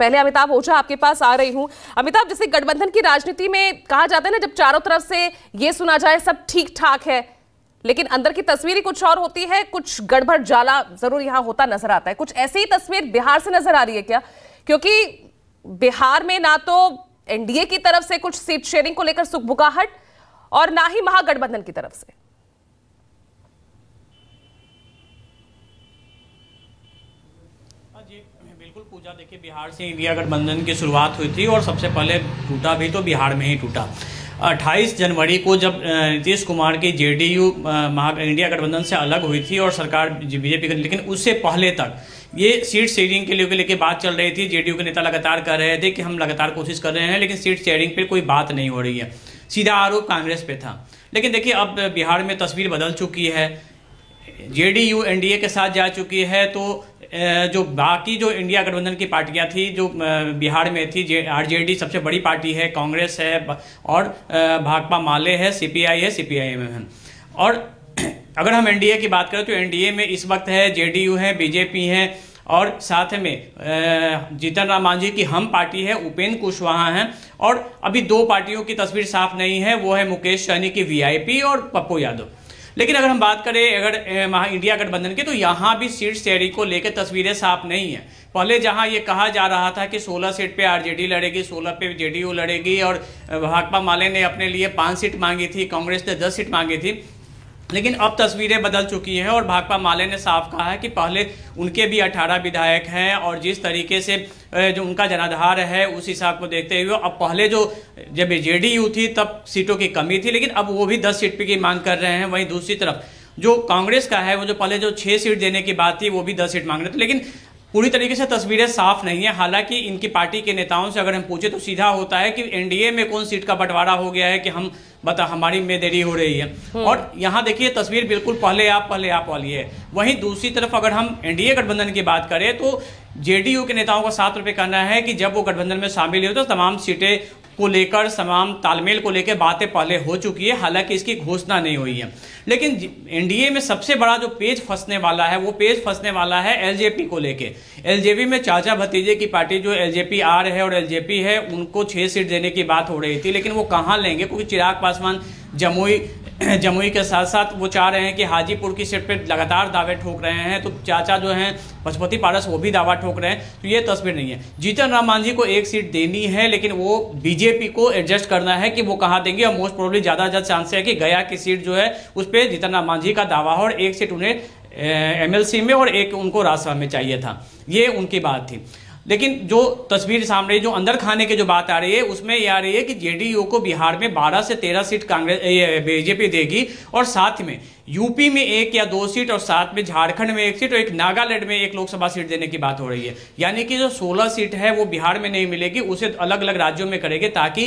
पहले अमिताभ ओझा आपके पास आ रही हूं। अमिताभ, जैसे गठबंधन की राजनीति में कहा जाता है ना, जब चारों तरफ से ये सुना जाए सब ठीक ठाक है, लेकिन अंदर की तस्वीर ही कुछ और होती है, कुछ गड़बड़ जाला जरूर यहाँ होता नजर आता है। कुछ ऐसी ही तस्वीर बिहार से नजर आ रही है क्या? क्योंकि बिहार में ना तो एनडीए की तरफ से कुछ सीट शेयरिंग को लेकर सुखबुगाहट और ना ही महागठबंधन की तरफ से। बिल्कुल पूजा, देखिए बिहार से इंडिया गठबंधन की शुरुआत हुई थी और सबसे पहले टूटा भी तो बिहार में ही टूटा। 28 जनवरी को जब नीतीश कुमार की जेडीयू इंडिया गठबंधन से अलग हुई थी और सरकार बीजेपी की, लेकिन उससे पहले तक ये सीट शेयरिंग के लेके बात चल रही थी। जेडीयू के नेता लगातार कह रहे थे कि हम लगातार कोशिश कर रहे हैं, लेकिन सीट शेयरिंग पर कोई बात नहीं हो रही है। सीधा आरोप कांग्रेस पर था। लेकिन देखिए अब बिहार में तस्वीर बदल चुकी है, जेडीयू एनडीए के साथ जा चुकी है। तो जो बाकी जो इंडिया गठबंधन की पार्टियां थी जो बिहार में थी, आरजेडी सबसे बड़ी पार्टी है, कांग्रेस है और भाकपा माले है, सीपीआई है, सीपीआई एम है। और अगर हम एनडीए की बात करें तो एनडीए में इस वक्त है जेडीयू है, बीजेपी है और साथ में जीतन राम मांझी की हम पार्टी है, उपेंद्र कुशवाहा हैं और अभी दो पार्टियों की तस्वीर साफ नहीं है, वो है मुकेश सहनी की वीआईपी और पप्पू यादव। लेकिन अगर हम बात करें अगर इंडिया गठबंधन की, तो यहाँ भी सीट शेयरिंग को लेकर तस्वीरें साफ नहीं है। पहले जहाँ ये कहा जा रहा था कि 16 सीट पे आरजेडी लड़ेगी, 16 पे जेडीयू लड़ेगी और भाकपा माले ने अपने लिए 5 सीट मांगी थी, कांग्रेस ने 10 सीट मांगी थी, लेकिन अब तस्वीरें बदल चुकी हैं और भाकपा माले ने साफ कहा है कि पहले उनके भी 18 विधायक हैं और जिस तरीके से जो उनका जनाधार है उस हिसाब को देखते हुए अब पहले जो जब जेडीयू थी तब सीटों की कमी थी, लेकिन अब वो भी 10 सीट की मांग कर रहे हैं। वहीं दूसरी तरफ जो कांग्रेस का है वो जो पहले जो 6 सीट देने की बात थी वो भी 10 सीट मांग रहे थे। लेकिन पूरी तरीके से तस्वीरें साफ नहीं है। हालांकि इनकी पार्टी के नेताओं से अगर हम पूछे तो सीधा होता है कि एनडीए में कौन सीट का बंटवारा हो गया है कि हम बता हमारी में देरी हो रही है। और यहाँ देखिए तस्वीर बिल्कुल पहले आप वाली है। वहीं दूसरी तरफ अगर हम एनडीए गठबंधन की बात करें तो जेडीयू के नेताओं का साफ तौर पर कहना है कि जब वो गठबंधन में शामिल हुए तो तमाम सीटें को लेकर तमाम तालमेल को लेकर बातें पहले हो चुकी है, हालांकि इसकी घोषणा नहीं हुई है। लेकिन एनडीए में सबसे बड़ा जो पेज फंसने वाला है वो पेज फंसने वाला है एलजेपी को लेके। एलजेपी में चाचा भतीजे की पार्टी जो एलजेपी आर है और एलजेपी है, उनको 6 सीट देने की बात हो रही थी, लेकिन वो कहाँ लेंगे क्योंकि चिराग पासवान जमुई के साथ साथ वो चाह रहे हैं कि हाजीपुर की सीट पर लगातार दावे ठोक रहे हैं। तो चाचा जो हैं पशुपति पारस वो भी दावा ठोक रहे हैं। तो ये तस्वीर नहीं है। जीतन राम मांझी को 1 सीट देनी है, लेकिन वो बीजेपी को एडजस्ट करना है कि वो कहाँ देंगे और मोस्ट प्रोबेबली ज़्यादा चांस है कि गया की सीट जो है उस पर जीतन राम मांझी का दावा हो और 1 सीट उन्हें एमएलसी में और 1 उनको राज्यसभा में चाहिए था। ये उनकी बात थी। लेकिन जो तस्वीर सामने जो अंदर खाने की जो बात आ रही है उसमें ये आ रही है कि जेडीयू को बिहार में 12 से 13 सीट कांग्रेस बीजेपी देगी और साथ में यूपी में 1 या 2 सीट और साथ में झारखंड में 1 सीट और 1 नागालैंड में 1 लोकसभा सीट देने की बात हो रही है। यानी कि जो 16 सीट है वो बिहार में नहीं मिलेगी, उसे अलग अलग राज्यों में करेंगे ताकि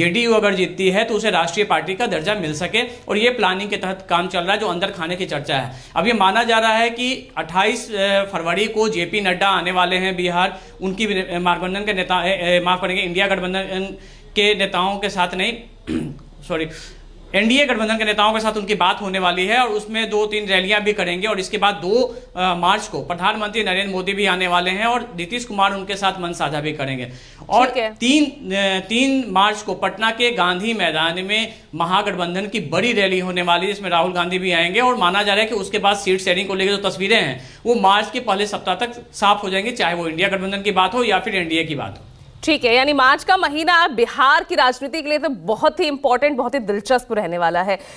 जेडीयू अगर जीतती है तो उसे राष्ट्रीय पार्टी का दर्जा मिल सके। और ये प्लानिंग के तहत काम चल रहा है, जो अंदर खाने की चर्चा है। अब ये माना जा रहा है कि 28 फरवरी को जेपी नड्डा आने वाले हैं बिहार, उनकी महागठबंधन के नेता माफ करेंगे इंडिया गठबंधन के नेताओं के साथ नहीं सॉरी एनडीए गठबंधन के नेताओं के साथ उनकी बात होने वाली है और उसमें 2-3 रैलियां भी करेंगे। और इसके बाद 2 मार्च को प्रधानमंत्री नरेंद्र मोदी भी आने वाले हैं और नीतीश कुमार उनके साथ मन साझा भी करेंगे। और 3 मार्च को पटना के गांधी मैदान में महागठबंधन की बड़ी रैली होने वाली है जिसमें राहुल गांधी भी आएंगे। और माना जा रहा है कि उसके बाद सीट शेयरिंग को लेकर जो तस्वीरें हैं वो मार्च के पहले सप्ताह तक साफ हो जाएंगी, चाहे वो इंडिया गठबंधन की बात हो या फिर एनडीए की बात हो। ठीक है, यानी मार्च का महीना बिहार की राजनीति के लिए तो बहुत ही इंपॉर्टेंट, बहुत ही दिलचस्प रहने वाला है।